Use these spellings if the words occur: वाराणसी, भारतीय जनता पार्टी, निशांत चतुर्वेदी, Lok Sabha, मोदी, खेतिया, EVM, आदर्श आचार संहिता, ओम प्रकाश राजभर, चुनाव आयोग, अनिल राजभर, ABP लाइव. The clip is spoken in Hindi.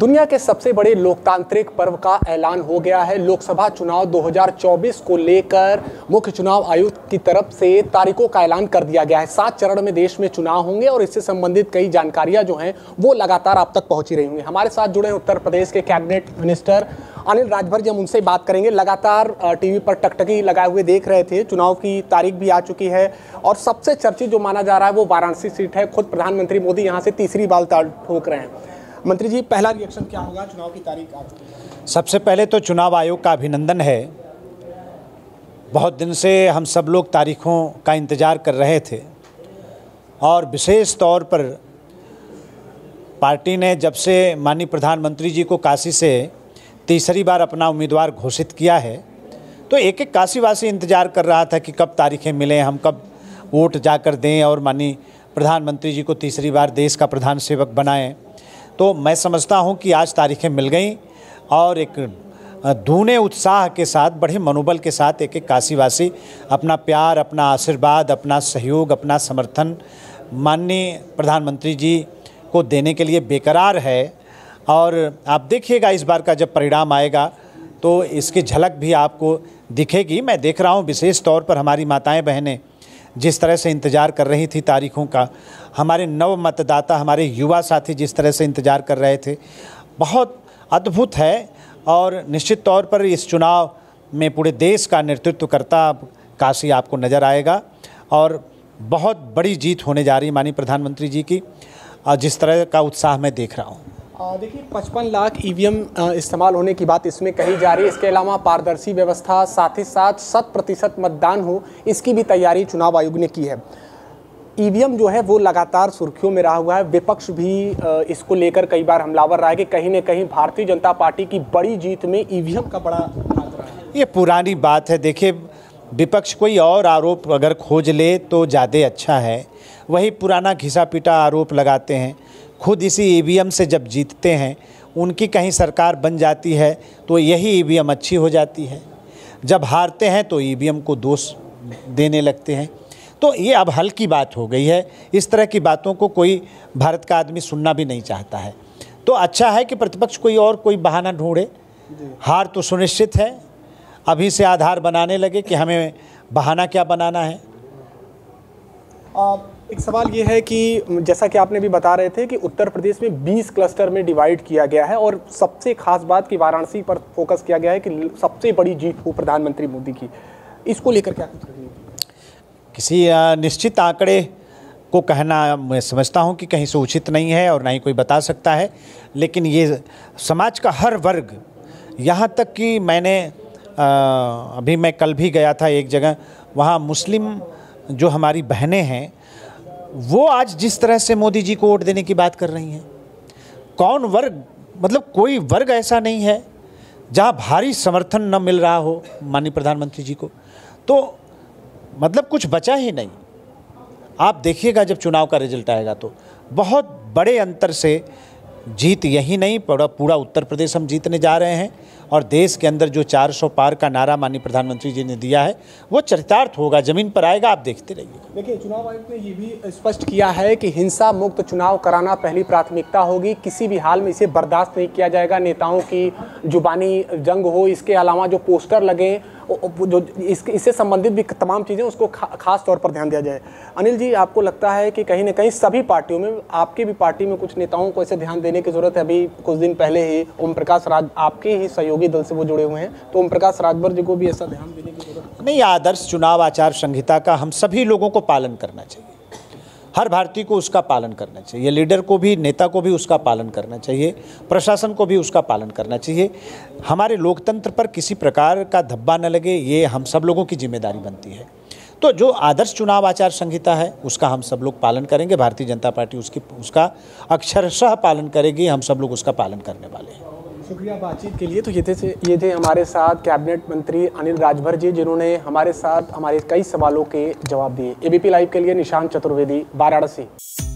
दुनिया के सबसे बड़े लोकतांत्रिक पर्व का ऐलान हो गया है। लोकसभा चुनाव 2024 को लेकर मुख्य चुनाव आयुक्त की तरफ से तारीखों का ऐलान कर दिया गया है। 7 चरण में देश में चुनाव होंगे और इससे संबंधित कई जानकारियां जो हैं वो लगातार आप तक पहुंची रही होंगी। हमारे साथ जुड़े उत्तर प्रदेश के कैबिनेट मिनिस्टर अनिल राजभर जी, हम उनसे बात करेंगे। लगातार टीवी पर टकटकी लगाए हुए देख रहे थे, चुनाव की तारीख भी आ चुकी है और सबसे चर्चित जो माना जा रहा है वो वाराणसी सीट है। खुद प्रधानमंत्री मोदी यहाँ से तीसरी बार ताल ठोक रहे हैं। मंत्री जी, पहला रिएक्शन क्या होगा, चुनाव की तारीख आ चुकी है? सबसे पहले तो चुनाव आयोग का अभिनंदन है। बहुत दिन से हम सब लोग तारीखों का इंतज़ार कर रहे थे और विशेष तौर पर पार्टी ने जब से माननीय प्रधानमंत्री जी को काशी से तीसरी बार अपना उम्मीदवार घोषित किया है तो एक एक काशीवासी इंतज़ार कर रहा था कि कब तारीखें मिलें, हम कब वोट जाकर दें और माननीय प्रधानमंत्री जी को तीसरी बार देश का प्रधान सेवक बनाएं। तो मैं समझता हूं कि आज तारीखें मिल गईं और एक दूने उत्साह के साथ, बड़े मनोबल के साथ एक एक काशीवासी अपना प्यार, अपना आशीर्वाद, अपना सहयोग, अपना समर्थन माननीय प्रधानमंत्री जी को देने के लिए बेकरार है। और आप देखिएगा इस बार का जब परिणाम आएगा तो इसकी झलक भी आपको दिखेगी। मैं देख रहा हूं विशेष तौर पर हमारी माताएं बहनें जिस तरह से इंतज़ार कर रही थी तारीखों का, हमारे नव मतदाता, हमारे युवा साथी जिस तरह से इंतज़ार कर रहे थे, बहुत अद्भुत है। और निश्चित तौर पर इस चुनाव में पूरे देश का नेतृत्व करता काशी आपको नज़र आएगा और बहुत बड़ी जीत होने जा रही है माननीय प्रधानमंत्री जी की, और जिस तरह का उत्साह मैं देख रहा हूँ। देखिए, 55 लाख EVM इस्तेमाल होने की बात इसमें कही जा रही है। इसके अलावा पारदर्शी व्यवस्था, साथ ही साथ 100% मतदान हो, इसकी भी तैयारी चुनाव आयोग ने की है। EVM जो है वो लगातार सुर्खियों में रहा हुआ है। विपक्ष भी इसको लेकर कई बार हमलावर रहा है कि कहीं ना कहीं भारतीय जनता पार्टी की बड़ी जीत में EVM का बड़ा हाथ रहा है। ये पुरानी बात है। देखिए, विपक्ष कोई और आरोप अगर खोज ले तो ज़्यादा अच्छा है, वही पुराना घिसा पिटा आरोप लगाते हैं। खुद इसी EVM से जब जीतते हैं, उनकी कहीं सरकार बन जाती है तो यही EVM अच्छी हो जाती है, जब हारते हैं तो EVM को दोष देने लगते हैं। तो ये अब हल्की बात हो गई है। इस तरह की बातों को कोई भारत का आदमी सुनना भी नहीं चाहता है। तो अच्छा है कि प्रतिपक्ष कोई और कोई बहाना ढूंढे। हार तो सुनिश्चित है, अभी से आधार बनाने लगे कि हमें बहाना क्या बनाना है। एक सवाल ये है कि जैसा कि आपने भी बता रहे थे कि उत्तर प्रदेश में 20 क्लस्टर में डिवाइड किया गया है और सबसे खास बात कि वाराणसी पर फोकस किया गया है कि सबसे बड़ी जीत हो प्रधानमंत्री मोदी की, इसको लेकर क्या कुछ करेंगे? किसी निश्चित आंकड़े को कहना मैं समझता हूं कि कहीं से उचित नहीं है और ना ही कोई बता सकता है। लेकिन ये समाज का हर वर्ग, यहाँ तक कि मैं कल भी गया था एक जगह, वहाँ मुस्लिम जो हमारी बहनें हैं वो आज जिस तरह से मोदी जी को वोट देने की बात कर रही हैं, कौन वर्ग, मतलब कोई वर्ग ऐसा नहीं है जहां भारी समर्थन न मिल रहा हो माननीय प्रधानमंत्री जी को। तो मतलब कुछ बचा ही नहीं। आप देखिएगा जब चुनाव का रिजल्ट आएगा तो बहुत बड़े अंतर से जीत यही नहीं, पूरा उत्तर प्रदेश हम जीतने जा रहे हैं और देश के अंदर जो 400 पार का नारा माननीय प्रधानमंत्री जी ने दिया है वो चरितार्थ होगा, जमीन पर आएगा, आप देखते रहिए। देखिए, चुनाव आयोग ने ये भी स्पष्ट किया है कि हिंसा मुक्त चुनाव कराना पहली प्राथमिकता होगी। किसी भी हाल में इसे बर्दाश्त नहीं किया जाएगा। नेताओं की जुबानी जंग हो, इसके अलावा जो पोस्टर लगे, जो इससे संबंधित भी तमाम चीज़ें, उसको खास तौर पर ध्यान दिया जाए। अनिल जी, आपको लगता है कि कहीं ना कहीं सभी पार्टियों में, आपकी भी पार्टी में कुछ नेताओं को ऐसे ध्यान देने की ज़रूरत है? अभी कुछ दिन पहले ही ओम प्रकाश राजभर, आपके ही सहयोगी दल से वो जुड़े हुए हैं, तो ओम प्रकाश राजभर जी को भी ऐसा ध्यान देने की ज़रूरत नहीं? आदर्श चुनाव आचार संहिता का हम सभी लोगों को पालन करना चाहिए, हर भारतीय को उसका पालन करना चाहिए, लीडर को भी, नेता को भी उसका पालन करना चाहिए, प्रशासन को भी उसका पालन करना चाहिए। हमारे लोकतंत्र पर किसी प्रकार का धब्बा न लगे, ये हम सब लोगों की जिम्मेदारी बनती है। तो जो आदर्श चुनाव आचार संहिता है उसका हम सब लोग पालन करेंगे। भारतीय जनता पार्टी उसका अक्षरशः पालन करेगी। हम सब लोग उसका पालन करने वाले हैं। शुक्रिया बातचीत के लिए। तो ये थे हमारे साथ कैबिनेट मंत्री अनिल राजभर जी, जिन्होंने हमारे साथ हमारे कई सवालों के जवाब दिए। ABP लाइव के लिए निशांत चतुर्वेदी, वाराणसी।